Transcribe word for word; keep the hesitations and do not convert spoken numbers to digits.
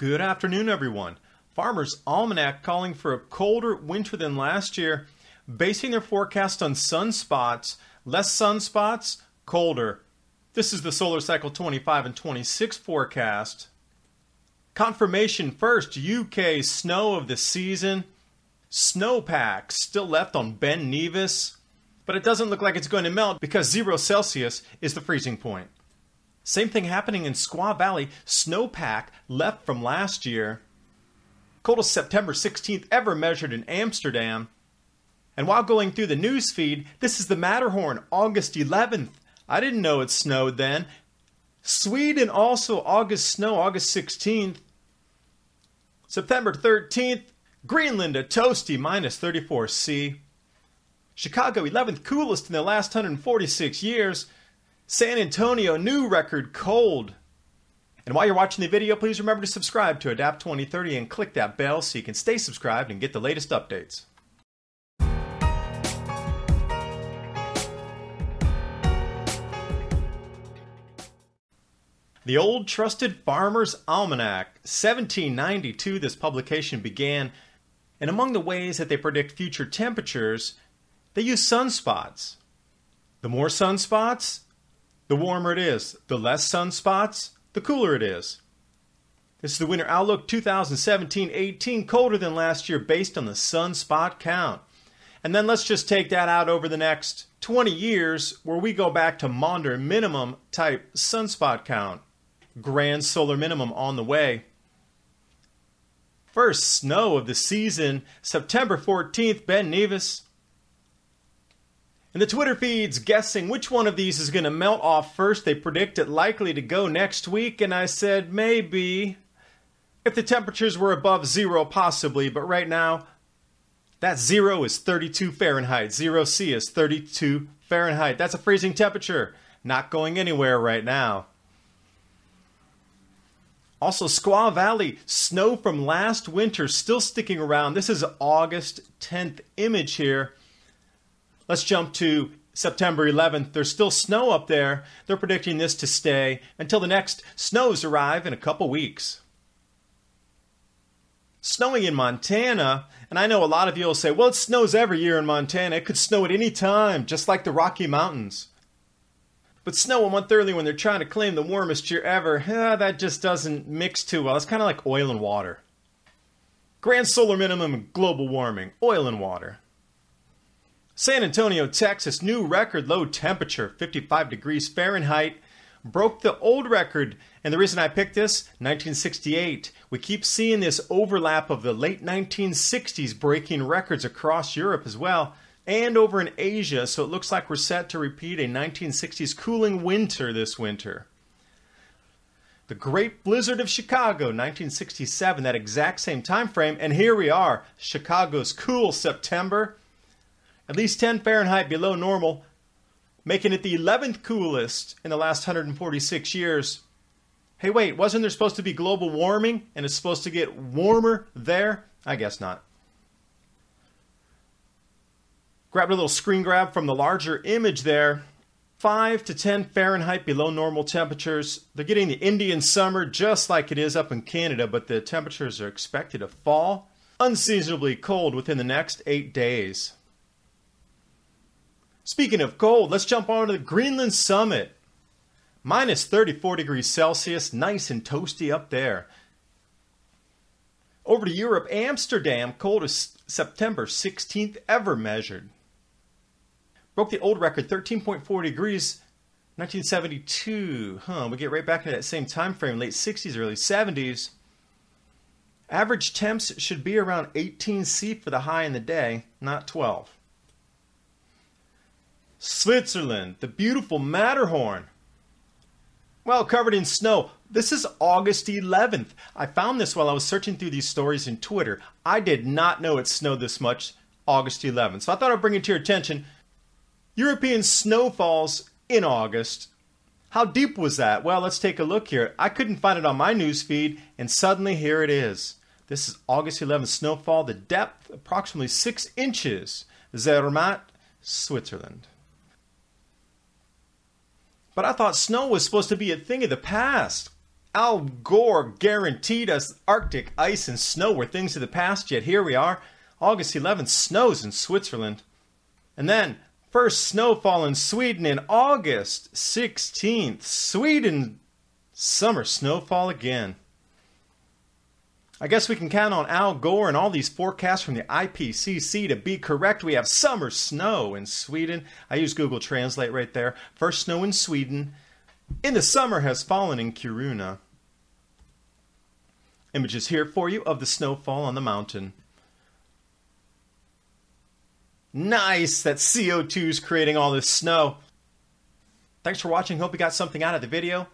Good afternoon, everyone. Farmers' Almanac calling for a colder winter than last year, basing their forecast on sunspots. Less sunspots, colder. This is the solar cycle twenty-five and twenty-six forecast. Confirmation first, U K snow of the season. Snowpack still left on Ben Nevis, but it doesn't look like it's going to melt because zero Celsius is the freezing point. Same thing happening in Squaw Valley, snowpack left from last year. Coldest September sixteenth ever measured in Amsterdam. And while going through the news feed, this is the Matterhorn, August eleventh. I didn't know it snowed then. Sweden also August snow, August sixteenth. September thirteenth, Greenland a toasty minus thirty-four C. Chicago eleventh coolest in the last one hundred forty-six years. San Antonio new record cold. And while you're watching the video, please remember to subscribe to ADAPT twenty thirty and click that bell so you can stay subscribed and get the latest updates. The old trusted Farmer's Almanac, seventeen ninety-two this publication began, and among the ways that they predict future temperatures, they use sunspots. The more sunspots, the warmer it is. The less sunspots, the cooler it is. This is the Winter Outlook two thousand seventeen eighteen, colder than last year based on the sunspot count. And then let's just take that out over the next twenty years where we go back to Maunder minimum type sunspot count. Grand solar minimum on the way. First snow of the season, September fourteenth, Ben Nevis. And the Twitter feed's guessing which one of these is going to melt off first. They predict it likely to go next week, and I said maybe. If the temperatures were above zero, possibly, but right now, that zero is thirty-two Fahrenheit. Zero C is thirty-two Fahrenheit. That's a freezing temperature. Not going anywhere right now. Also, Squaw Valley, snow from last winter still sticking around. This is August tenth image here. Let's jump to September eleventh. There's still snow up there. They're predicting this to stay until the next snows arrive in a couple weeks. Snowing in Montana, and I know a lot of you will say, well, it snows every year in Montana. It could snow at any time, just like the Rocky Mountains. But snow a month early when they're trying to claim the warmest year ever, eh, that just doesn't mix too well. It's kind of like oil and water. Grand solar minimum and global warming, oil and water. San Antonio, Texas, new record low temperature, fifty-five degrees Fahrenheit, broke the old record. And the reason I picked this, nineteen sixty-eight. We keep seeing this overlap of the late nineteen sixties breaking records across Europe as well, and over in Asia, so it looks like we're set to repeat a nineteen sixties cooling winter this winter. The Great Blizzard of Chicago, nineteen sixty-seven, that exact same time frame, and here we are, Chicago's cool September. At least ten Fahrenheit below normal, making it the eleventh coolest in the last one hundred forty-six years. Hey, wait, wasn't there supposed to be global warming and it's supposed to get warmer there? I guess not. Grabbed a little screen grab from the larger image there. five to ten Fahrenheit below normal temperatures. They're getting the Indian summer just like it is up in Canada, but the temperatures are expected to fall unseasonably cold within the next eight days. Speaking of cold, let's jump on to the Greenland summit. minus thirty-four degrees Celsius, nice and toasty up there. Over to Europe, Amsterdam, coldest September sixteenth ever measured. Broke the old record, thirteen point four degrees, nineteen seventy-two. Huh, we get right back to that same time frame, late sixties, early seventies. Average temps should be around eighteen C for the high in the day, not twelve. Switzerland, the beautiful Matterhorn. Well, covered in snow. This is August eleventh. I found this while I was searching through these stories in Twitter. I did not know it snowed this much August eleventh. So I thought I'd bring it to your attention. European snowfalls in August. How deep was that? Well, let's take a look here. I couldn't find it on my news feed, and suddenly here it is. This is August eleventh snowfall, the depth approximately six inches. Zermatt, Switzerland. But I thought snow was supposed to be a thing of the past. Al Gore guaranteed us Arctic ice and snow were things of the past, yet here we are. August eleventh, snows in Switzerland. And then, first snowfall in Sweden in August sixteenth. Sweden, summer snowfall again. I guess we can count on Al Gore and all these forecasts from the I P C C to be correct. We have summer snow in Sweden. I use Google Translate right there. First snow in Sweden in the summer has fallen in Kiruna. Images here for you of the snowfall on the mountain. Nice that C O two is creating all this snow. Thanks for watching. Hope you got something out of the video.